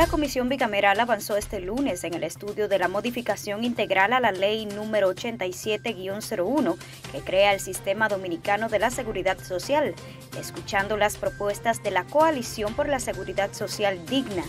La Comisión Bicameral avanzó este lunes en el estudio de la modificación integral a la Ley número 87-01, que crea el Sistema Dominicano de la Seguridad Social, escuchando las propuestas de la Coalición por la Seguridad Social Digna.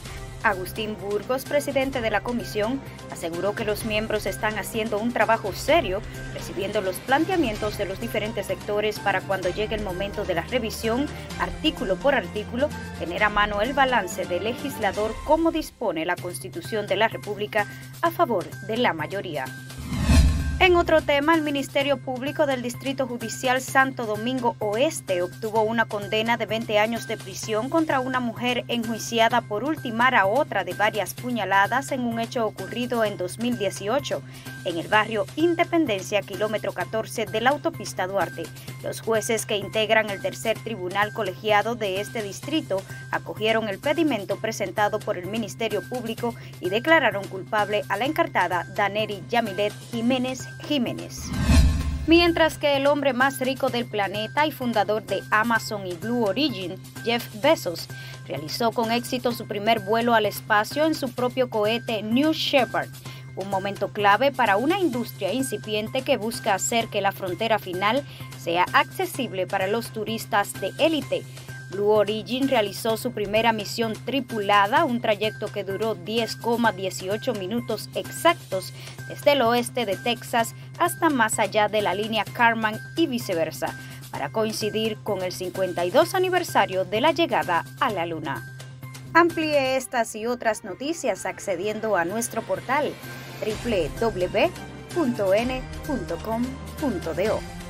Agustín Burgos, presidente de la comisión, aseguró que los miembros están haciendo un trabajo serio, recibiendo los planteamientos de los diferentes sectores para cuando llegue el momento de la revisión, artículo por artículo, tener a mano el balance del legislador como dispone la Constitución de la República a favor de la mayoría. En otro tema, el Ministerio Público del Distrito Judicial Santo Domingo Oeste obtuvo una condena de 20 años de prisión contra una mujer enjuiciada por ultimar a otra de varias puñaladas en un hecho ocurrido en 2018 en el barrio Independencia, kilómetro 14 de la autopista Duarte. Los jueces que integran el tercer tribunal colegiado de este distrito acogieron el pedimento presentado por el Ministerio Público y declararon culpable a la encartada Daneri Yamilet Jiménez. Mientras que el hombre más rico del planeta y fundador de Amazon y Blue Origin, Jeff Bezos, realizó con éxito su primer vuelo al espacio en su propio cohete New Shepard, un momento clave para una industria incipiente que busca hacer que la frontera final sea accesible para los turistas de élite. Blue Origin realizó su primera misión tripulada, un trayecto que duró 10,18 minutos exactos desde el oeste de Texas hasta más allá de la línea Kármán y viceversa, para coincidir con el 52 aniversario de la llegada a la Luna. Amplíe estas y otras noticias accediendo a nuestro portal www.n.com.do.